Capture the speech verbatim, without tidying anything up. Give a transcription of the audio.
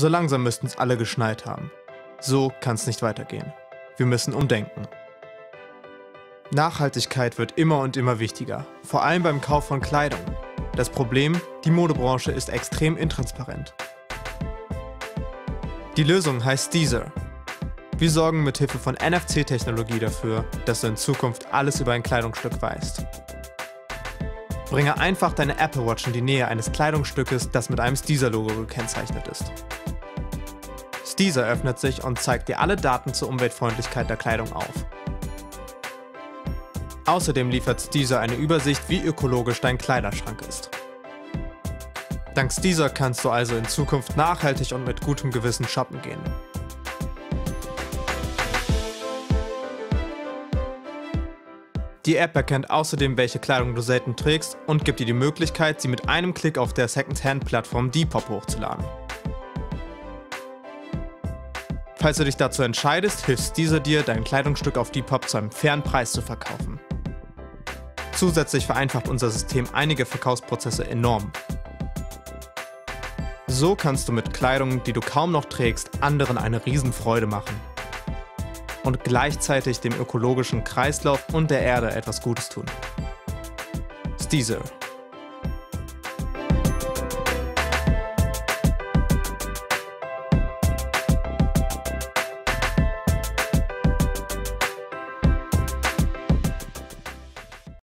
So langsam müssten es alle geschnallt haben. So kann es nicht weitergehen. Wir müssen umdenken. Nachhaltigkeit wird immer und immer wichtiger, vor allem beim Kauf von Kleidung. Das Problem, die Modebranche ist extrem intransparent. Die Lösung heißt Steezr. Wir sorgen mithilfe von N F C-Technologie dafür, dass du in Zukunft alles über ein Kleidungsstück weißt. Bringe einfach deine Apple Watch in die Nähe eines Kleidungsstückes, das mit einem Steezr-Logo gekennzeichnet ist. Steezr öffnet sich und zeigt dir alle Daten zur Umweltfreundlichkeit der Kleidung auf. Außerdem liefert Steezr eine Übersicht, wie ökologisch dein Kleiderschrank ist. Dank Steezr kannst du also in Zukunft nachhaltig und mit gutem Gewissen shoppen gehen. Die App erkennt außerdem, welche Kleidung du selten trägst und gibt dir die Möglichkeit, sie mit einem Klick auf der Second-Hand-Plattform Depop hochzuladen. Falls du dich dazu entscheidest, hilft Steezr dir, dein Kleidungsstück auf Depop zu einem fairen Preis zu verkaufen. Zusätzlich vereinfacht unser System einige Verkaufsprozesse enorm. So kannst du mit Kleidung, die du kaum noch trägst, anderen eine Riesenfreude machen und gleichzeitig dem ökologischen Kreislauf und der Erde etwas Gutes tun. Steezr.